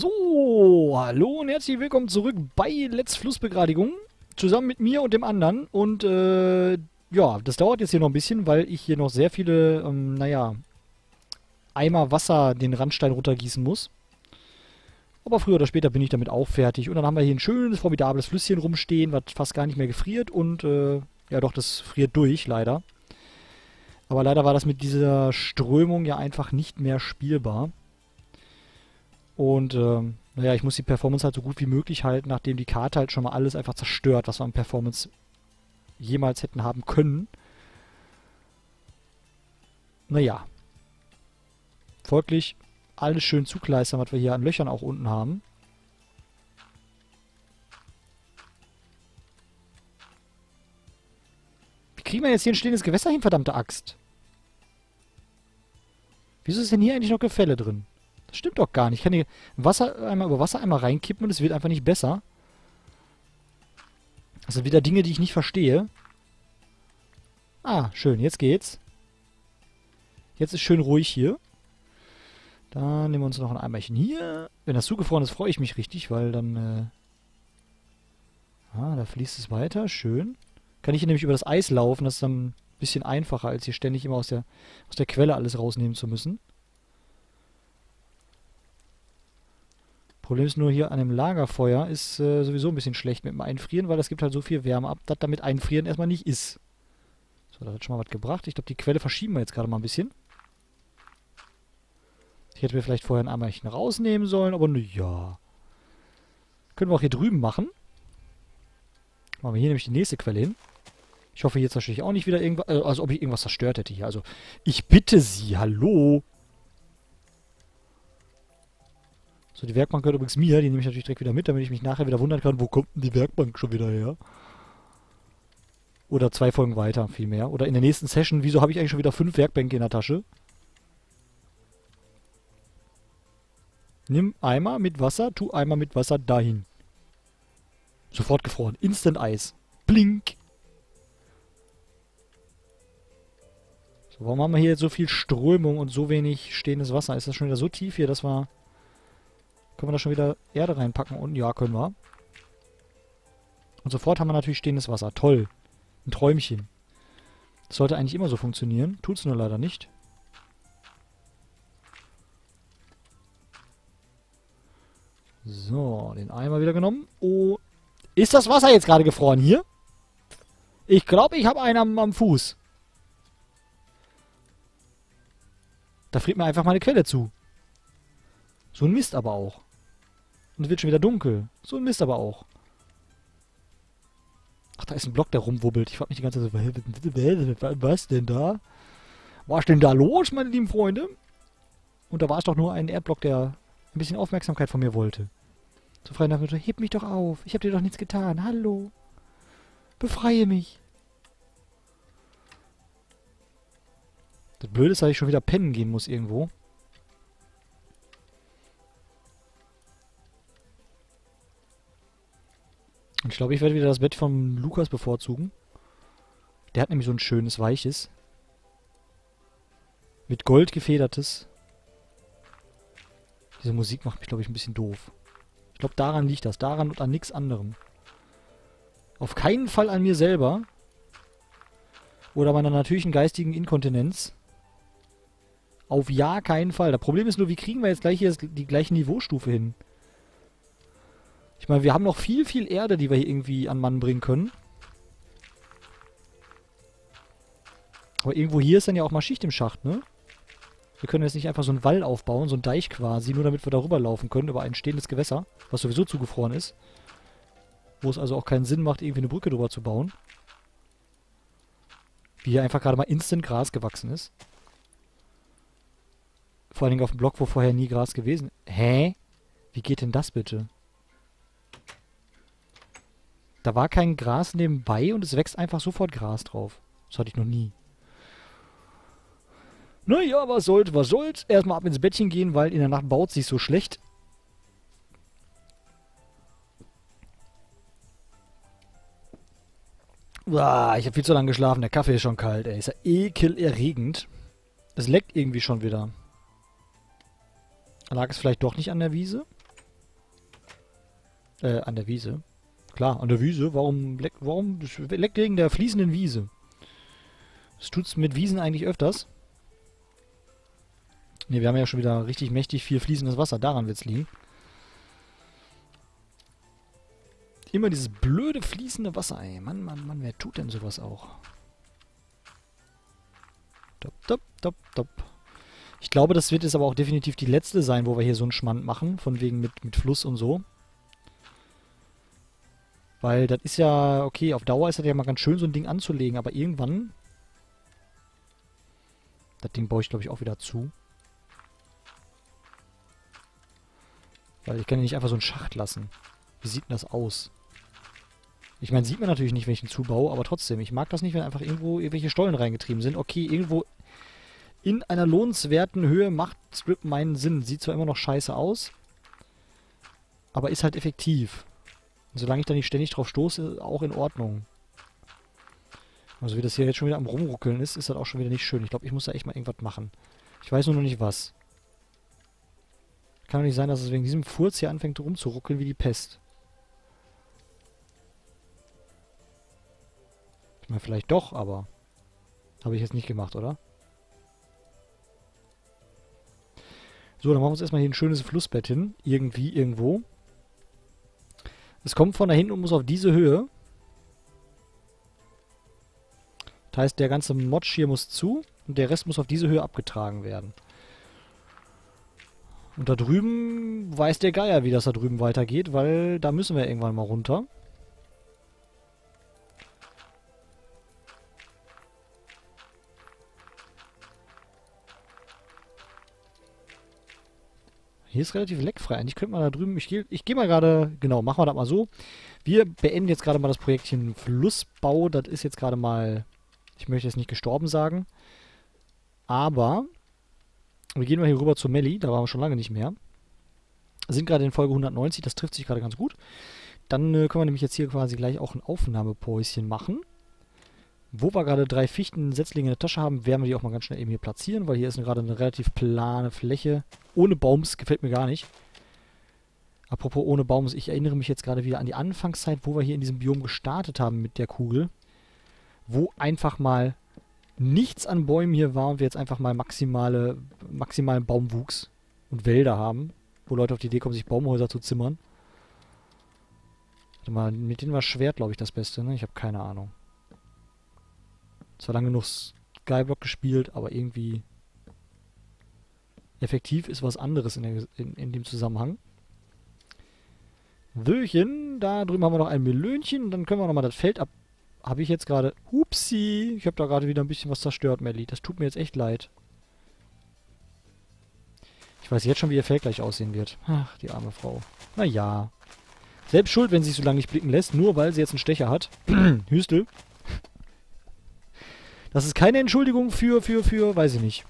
So, hallo und herzlich willkommen zurück bei Let's Flussbegradigung. Zusammen mit mir und dem anderen. Und ja, das dauert jetzt hier noch ein bisschen, weil ich hier noch sehr viele, naja, Eimer Wasser den Randstein runtergießen muss. Aber früher oder später bin ich damit auch fertig. Und dann haben wir hier ein schönes, formidables Flüsschen rumstehen, was fast gar nicht mehr gefriert. Und ja doch, das friert durch, leider. Aber leider war das mit dieser Strömung ja einfach nicht mehr spielbar. Und naja, ich muss die Performance halt so gut wie möglich halten, nachdem die Karte halt schon mal alles einfach zerstört, was wir an Performance jemals hätten haben können. Naja. Folglich alles schön zukleistern, was wir hier an Löchern auch unten haben. Wie kriegen wir jetzt hier ein stehendes Gewässer hin, verdammte Axt? Wieso ist denn hier eigentlich noch Gefälle drin? Das stimmt doch gar nicht. Ich kann hier Wasser einmal über Wasser einmal reinkippen und es wird einfach nicht besser. Das sind wieder Dinge, die ich nicht verstehe. Ah, schön. Jetzt geht's. Jetzt ist schön ruhig hier. Dann nehmen wir uns noch ein Eimerchen hier. Wenn das zugefroren ist, freue ich mich richtig, weil dann... Ah, da fließt es weiter. Schön. Kann ich hier nämlich über das Eis laufen. Das ist dann ein bisschen einfacher, als hier ständig immer aus der Quelle alles rausnehmen zu müssen. Problem ist nur, hier an dem Lagerfeuer ist sowieso ein bisschen schlecht mit dem Einfrieren, weil das gibt halt so viel Wärme ab, dass damit Einfrieren erstmal nicht ist. So, das hat schon mal was gebracht. Ich glaube, die Quelle verschieben wir jetzt gerade mal ein bisschen. Ich hätte mir vielleicht vorher ein Eimerchen rausnehmen sollen, aber naja. Können wir auch hier drüben machen. Machen wir hier nämlich die nächste Quelle hin. Ich hoffe, jetzt natürlich auch nicht wieder irgendwas, also ob ich irgendwas zerstört hätte hier. Also, ich bitte Sie, hallo! So, die Werkbank gehört übrigens mir, die nehme ich natürlich direkt wieder mit, damit ich mich nachher wieder wundern kann, wo kommt denn die Werkbank schon wieder her? Oder 2 Folgen weiter, vielmehr. Oder in der nächsten Session, wieso habe ich eigentlich schon wieder 5 Werkbänke in der Tasche? Nimm Eimer mit Wasser, tu Eimer mit Wasser dahin. Sofort gefroren. Instant Eis. Blink! So, warum haben wir hier jetzt so viel Strömung und so wenig stehendes Wasser? Ist das schon wieder so tief hier, dass wir... Können wir da schon wieder Erde reinpacken unten? Ja, können wir. Und sofort haben wir natürlich stehendes Wasser. Toll. Ein Träumchen. Das sollte eigentlich immer so funktionieren. Tut's nur leider nicht. So, den Eimer wieder genommen. Oh. Ist das Wasser jetzt gerade gefroren hier? Ich glaube, ich habe einen am Fuß. Da friert mir einfach mal eine Quelle zu. So ein Mist aber auch. Und es wird schon wieder dunkel. So ein Mist aber auch. Ach, da ist ein Block, der rumwubbelt. Ich frag mich die ganze Zeit so, was denn da? Was denn da los, meine lieben Freunde? Und da war es doch nur ein Erdblock, der ein bisschen Aufmerksamkeit von mir wollte. So frei nach mir, heb mich doch auf. Ich hab dir doch nichts getan. Hallo. Befreie mich. Das Blöde ist, dass ich schon wieder pennen gehen muss irgendwo. Ich glaube, ich werde wieder das Bett von Lukas bevorzugen. Der hat nämlich so ein schönes, weiches. Mit Gold gefedertes. Diese Musik macht mich, glaube ich, ein bisschen doof. Ich glaube, daran liegt das. Daran und an nichts anderem. Auf keinen Fall an mir selber. Oder meiner natürlichen geistigen Inkontinenz. Auf ja keinen Fall. Das Problem ist nur, wie kriegen wir jetzt gleich hier die gleiche Niveaustufe hin? Ich meine, wir haben noch viel, viel Erde, die wir hier irgendwie an Mann bringen können. Aber irgendwo hier ist dann ja auch mal Schicht im Schacht, ne? Wir können jetzt nicht einfach so einen Wall aufbauen, so einen Deich quasi, nur damit wir darüber laufen können, über ein stehendes Gewässer, was sowieso zugefroren ist. Wo es also auch keinen Sinn macht, irgendwie eine Brücke drüber zu bauen. Wie hier einfach gerade mal instant Gras gewachsen ist. Vor allen Dingen auf dem Block, wo vorher nie Gras gewesen ist. Hä? Wie geht denn das bitte? Da war kein Gras nebenbei und es wächst einfach sofort Gras drauf. Das hatte ich noch nie. Naja, was soll's, was soll's. Erstmal ab ins Bettchen gehen, weil in der Nacht baut sich so schlecht. Uah, ich habe viel zu lange geschlafen. Der Kaffee ist schon kalt, ey. Ist ja ekelerregend. Es leckt irgendwie schon wieder. Lag es vielleicht doch nicht an der Wiese? An der Wiese. Klar, an der Wiese. Warum leckt wegen der fließenden Wiese? Das tut's mit Wiesen eigentlich öfters. Ne, wir haben ja schon wieder richtig mächtig viel fließendes Wasser. Daran wird's liegen. Immer dieses blöde fließende Wasser, ey. Mann, Mann, Mann, wer tut denn sowas auch? Top, top, top, top. Ich glaube, das wird jetzt aber auch definitiv die letzte sein, wo wir hier so einen Schmand machen. Von wegen mit Fluss und so. Weil das ist ja, okay, auf Dauer ist das ja mal ganz schön, so ein Ding anzulegen. Aber irgendwann... Das Ding baue ich, glaube ich, auch wieder zu. Weil ich kann ja nicht einfach so einen Schacht lassen. Wie sieht denn das aus? Ich meine, sieht man natürlich nicht, wenn ich ihn zubaue. Aber trotzdem, ich mag das nicht, wenn einfach irgendwo irgendwelche Stollen reingetrieben sind. Okay, irgendwo in einer lohnenswerten Höhe macht Strip meinen Sinn. Sieht zwar immer noch scheiße aus, aber ist halt effektiv. Und solange ich da nicht ständig drauf stoße, auch in Ordnung. Also wie das hier jetzt schon wieder am Rumruckeln ist, ist das auch schon wieder nicht schön. Ich glaube, ich muss da echt mal irgendwas machen. Ich weiß nur noch nicht was. Kann doch nicht sein, dass es wegen diesem Furz hier anfängt rumzuruckeln wie die Pest. Ich meine, vielleicht doch, aber... Habe ich jetzt nicht gemacht, oder? So, dann machen wir uns erstmal hier ein schönes Flussbett hin. Irgendwie, irgendwo. Es kommt von da hinten und muss auf diese Höhe. Das heißt, der ganze Motsch hier muss zu und der Rest muss auf diese Höhe abgetragen werden. Und da drüben weiß der Geier, wie das da drüben weitergeht, weil da müssen wir irgendwann mal runter. Hier ist relativ leckfrei. Eigentlich könnte man da drüben... Ich geh mal gerade... Genau, machen wir das mal so. Wir beenden jetzt gerade mal das Projektchen Flussbau. Das ist jetzt gerade mal... Ich möchte jetzt nicht gestorben sagen. Aber... Wir gehen mal hier rüber zu Melli. Da waren wir schon lange nicht mehr. Sind gerade in Folge 190. Das trifft sich gerade ganz gut. Dann können wir nämlich jetzt hier quasi gleich auch ein Aufnahmepäuschen machen. Wo wir gerade 3 Fichtensetzlinge in der Tasche haben, werden wir die auch mal ganz schnell eben hier platzieren, weil hier ist gerade eine relativ plane Fläche. Ohne Baums gefällt mir gar nicht. Apropos ohne Baums, ich erinnere mich jetzt gerade wieder an die Anfangszeit, wo wir hier in diesem Biom gestartet haben mit der Kugel. Wo einfach mal nichts an Bäumen hier war und wir jetzt einfach mal maximalen Baumwuchs und Wälder haben. Wo Leute auf die Idee kommen, sich Baumhäuser zu zimmern. Warte mal, mit denen war Schwert, glaube ich, das Beste, ne? Ich habe keine Ahnung. Zwar lange genug Skyblock gespielt, aber irgendwie effektiv ist was anderes in dem Zusammenhang. Wöchen, da drüben haben wir noch ein Melönchen, dann können wir nochmal das Feld ab... Habe ich jetzt gerade... Upsi, ich habe da gerade wieder ein bisschen was zerstört, Melli. Das tut mir jetzt echt leid. Ich weiß jetzt schon, wie ihr Feld gleich aussehen wird. Ach, die arme Frau. Naja. Selbst schuld, wenn sie sich so lange nicht blicken lässt, nur weil sie jetzt einen Stecher hat. Hüstel. Das ist keine Entschuldigung für, weiß ich nicht.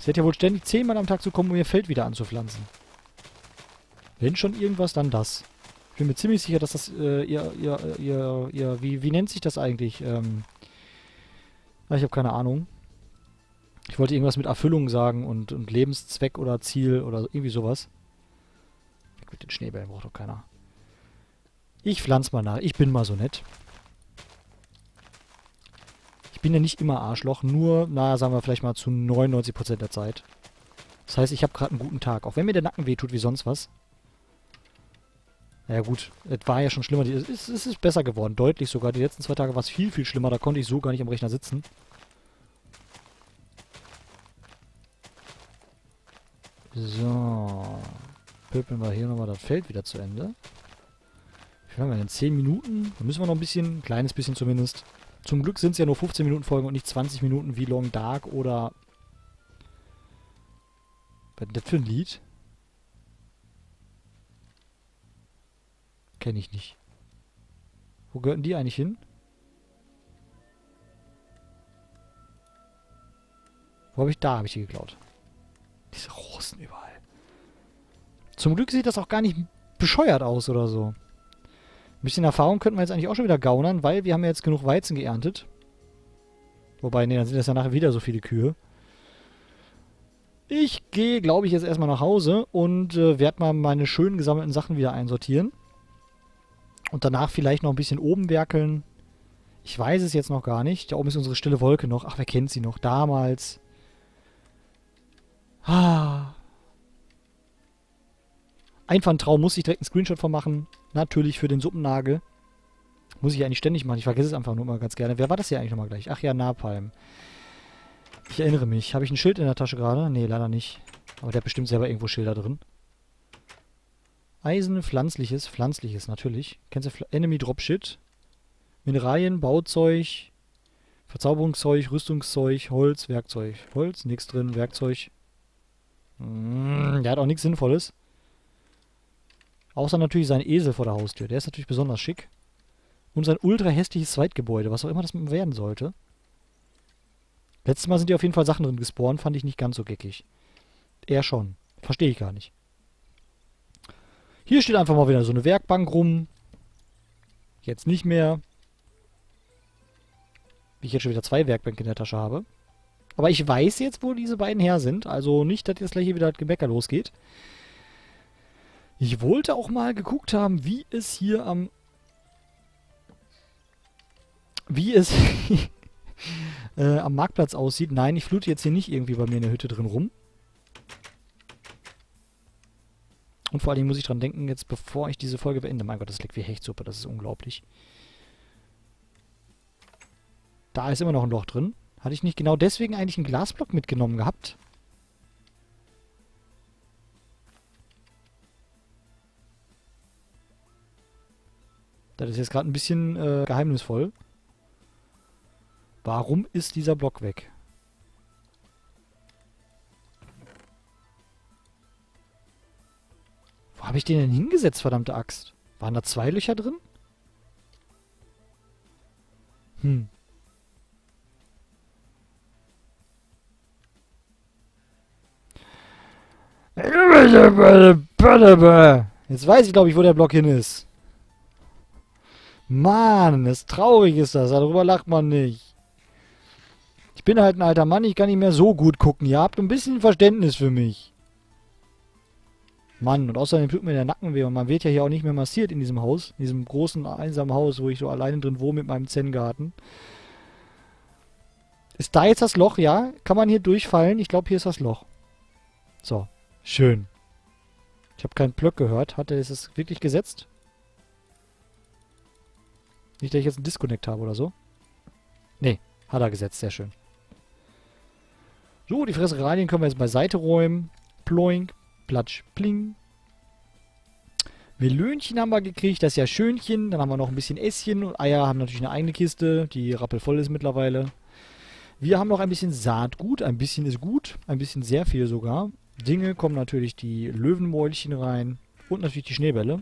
Sie hat ja wohl ständig 10-mal am Tag zu kommen, um ihr Feld wieder anzupflanzen. Wenn schon irgendwas, dann das. Ich bin mir ziemlich sicher, dass das, wie nennt sich das eigentlich? Ich habe keine Ahnung. Ich wollte irgendwas mit Erfüllung sagen und Lebenszweck oder Ziel oder irgendwie sowas. Gut, den Schneebällen braucht doch keiner. Ich pflanze mal nach, ich bin mal so nett. Ich bin ja nicht immer Arschloch, nur, na, sagen wir vielleicht mal zu 99% der Zeit. Das heißt, ich habe gerade einen guten Tag, auch wenn mir der Nacken wehtut wie sonst was. Naja gut, es war ja schon schlimmer, es ist besser geworden, deutlich sogar. Die letzten 2 Tage war es viel, viel schlimmer, da konnte ich so gar nicht am Rechner sitzen. So, pöppeln wir hier nochmal das Feld wieder zu Ende. Wie haben wir denn? 10 Minuten? Da müssen wir noch ein bisschen, ein kleines bisschen zumindest... Zum Glück sind es ja nur 15 Minuten Folgen und nicht 20 Minuten wie Long Dark oder... Was ist das für ein Lied? Kenne ich nicht. Wo gehörten die eigentlich hin? Wo habe ich... Da habe ich die geklaut. Diese Rosen überall. Zum Glück sieht das auch gar nicht bescheuert aus oder so. Ein bisschen Erfahrung könnten wir jetzt eigentlich auch schon wieder gaunern, weil wir haben ja jetzt genug Weizen geerntet. Wobei, ne, dann sind das ja nachher wieder so viele Kühe. Ich gehe, glaube ich, jetzt erstmal nach Hause und werde mal meine schön gesammelten Sachen wieder einsortieren. Und danach vielleicht noch ein bisschen oben werkeln. Ich weiß es jetzt noch gar nicht. Da oben ist unsere stille Wolke noch. Ach, wer kennt sie noch? Damals. Ah. Einfach ein Traum. Muss ich direkt einen Screenshot von machen. Natürlich für den Suppennagel. Muss ich eigentlich ständig machen. Ich vergesse es einfach nur mal ganz gerne. Wer war das hier eigentlich nochmal gleich? Ach ja, Napalm. Ich erinnere mich. Habe ich ein Schild in der Tasche gerade? Nee, leider nicht. Aber der hat bestimmt selber irgendwo Schilder drin. Eisen, pflanzliches. Pflanzliches, natürlich. Kennst du Enemy Dropshit? Mineralien, Bauzeug, Verzauberungszeug, Rüstungszeug, Holz, Werkzeug. Holz, nichts drin, Werkzeug. Der hat auch nichts Sinnvolles. Außer natürlich sein Esel vor der Haustür. Der ist natürlich besonders schick. Und sein ultra hässliches Zweitgebäude, was auch immer das werden sollte. Letztes Mal sind hier auf jeden Fall Sachen drin gespawnt, fand ich nicht ganz so geckig. Eher schon. Verstehe ich gar nicht. Hier steht einfach mal wieder so eine Werkbank rum. Jetzt nicht mehr. Wie ich jetzt schon wieder zwei Werkbänke in der Tasche habe. Aber ich weiß jetzt, wo diese beiden her sind. Also nicht, dass jetzt gleich hier wieder das Gebäcker losgeht. Ich wollte auch mal geguckt haben, wie es hier am... Wie es... am Marktplatz aussieht. Nein, ich flute jetzt hier nicht irgendwie bei mir in der Hütte drin rum. Und vor allem muss ich dran denken, jetzt bevor ich diese Folge beende. Mein Gott, das liegt wie Hechtsuppe, das ist unglaublich. Da ist immer noch ein Loch drin. Hatte ich nicht genau deswegen eigentlich einen Glasblock mitgenommen gehabt? Das ist jetzt gerade ein bisschen geheimnisvoll. Warum ist dieser Block weg? Wo habe ich den denn hingesetzt, verdammte Axt? Waren da zwei Löcher drin? Hm. Jetzt weiß ich, glaube ich, wo der Block hin ist. Mann, das traurig ist das. Darüber lacht man nicht. Ich bin halt ein alter Mann, ich kann nicht mehr so gut gucken. Ihr habt ein bisschen Verständnis für mich. Mann, und außerdem tut mir der Nacken weh. Und man wird ja hier auch nicht mehr massiert in diesem Haus. In diesem großen, einsamen Haus, wo ich so alleine drin wohne mit meinem Zen-Garten. Ist da jetzt das Loch? Ja, kann man hier durchfallen? Ich glaube, hier ist das Loch. So, schön. Ich habe keinen Plöck gehört. Hat er es wirklich gesetzt? Nicht, dass ich jetzt einen Disconnect habe oder so. Nee, hat er gesetzt. Sehr schön. So, die Fressereien können wir jetzt beiseite räumen. Ploink, platsch, pling. Melönchen haben wir gekriegt, das ist ja Schönchen. Dann haben wir noch ein bisschen Ässchen und Eier haben natürlich eine eigene Kiste, die rappelvoll ist mittlerweile. Wir haben noch ein bisschen Saatgut, ein bisschen ist gut, ein bisschen sehr viel sogar. Dinge kommen natürlich die Löwenmäulchen rein und natürlich die Schneebälle.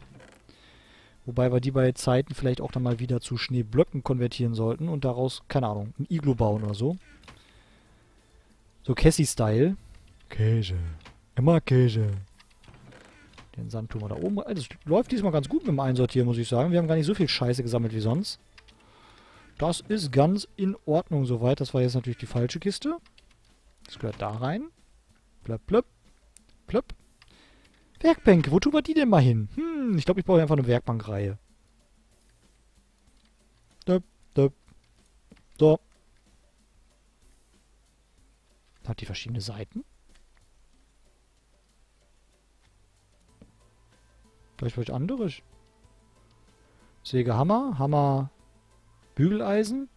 Wobei wir die bei Zeiten vielleicht auch dann mal wieder zu Schneeblöcken konvertieren sollten und daraus, keine Ahnung, ein Iglu bauen oder so. So Cassie-Style. Käse. Immer Käse. Den Sand tun wir da oben. Das läuft diesmal ganz gut mit dem Einsortieren, muss ich sagen. Wir haben gar nicht so viel Scheiße gesammelt wie sonst. Das ist ganz in Ordnung soweit. Das war jetzt natürlich die falsche Kiste. Das gehört da rein. Plöpp, plöpp, plöpp. Werkbänke, wo tun wir die denn mal hin? Hm, ich glaube, ich brauche einfach eine Werkbankreihe. Döp, döp. So. Hat die verschiedene Seiten? Vielleicht was anderes. Säge, Hammer, Hammer, Bügeleisen,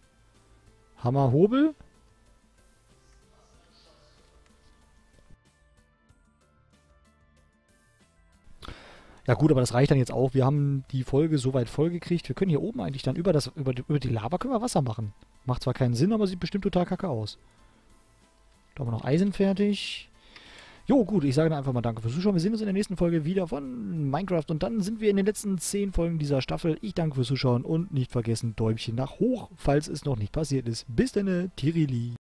Hammer, Hobel. Ja gut, aber das reicht dann jetzt auch. Wir haben die Folge soweit vollgekriegt. Wir können hier oben eigentlich dann über die Lava können wir Wasser machen. Macht zwar keinen Sinn, aber sieht bestimmt total kacke aus. Da haben wir noch Eisen fertig. Jo, gut, ich sage dann einfach mal danke fürs Zuschauen. Wir sehen uns in der nächsten Folge wieder von Minecraft. Und dann sind wir in den letzten 10 Folgen dieser Staffel. Ich danke fürs Zuschauen und nicht vergessen, Däumchen nach hoch, falls es noch nicht passiert ist. Bis dann, Tirili.